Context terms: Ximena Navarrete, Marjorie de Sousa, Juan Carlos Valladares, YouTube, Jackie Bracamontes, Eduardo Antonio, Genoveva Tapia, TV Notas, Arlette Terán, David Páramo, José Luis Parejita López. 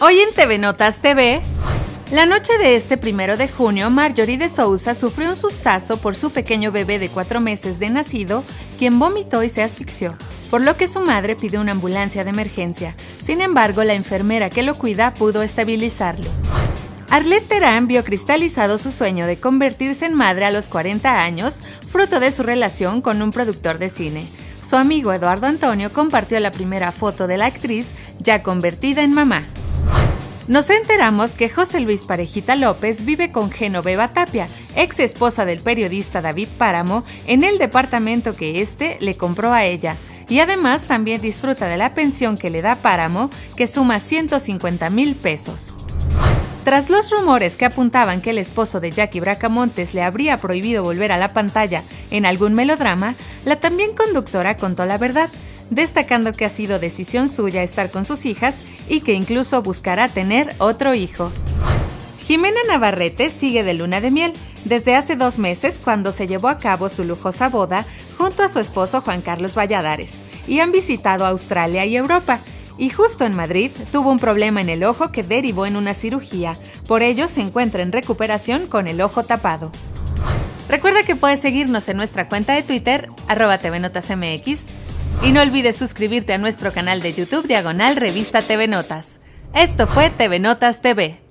Hoy en TV Notas TV, la noche de este 1 de junio, Marjorie de Sousa sufrió un sustazo por su pequeño bebé de 4 meses de nacido, quien vomitó y se asfixió, por lo que su madre pidió una ambulancia de emergencia. Sin embargo, la enfermera que lo cuida pudo estabilizarlo. Arlette Terán vio cristalizado su sueño de convertirse en madre a los 40 años, fruto de su relación con un productor de cine. Su amigo Eduardo Antonio compartió la primera foto de la actriz ya convertida en mamá. Nos enteramos que José Luis Parejita López vive con Genoveva Tapia, ex esposa del periodista David Páramo, en el departamento que éste le compró a ella. Y además también disfruta de la pensión que le da Páramo, que suma 150,000 pesos. Tras los rumores que apuntaban que el esposo de Jackie Bracamontes le habría prohibido volver a la pantalla en algún melodrama, la también conductora contó la verdad, destacando que ha sido decisión suya estar con sus hijas y que incluso buscará tener otro hijo. Ximena Navarrete sigue de luna de miel desde hace 2 meses, cuando se llevó a cabo su lujosa boda junto a su esposo Juan Carlos Valladares, y han visitado Australia y Europa. Y justo en Madrid tuvo un problema en el ojo que derivó en una cirugía, por ello se encuentra en recuperación con el ojo tapado. Recuerda que puedes seguirnos en nuestra cuenta de Twitter, @tvnotasmx, y no olvides suscribirte a nuestro canal de YouTube /Revista TV Notas. Esto fue TV Notas TV.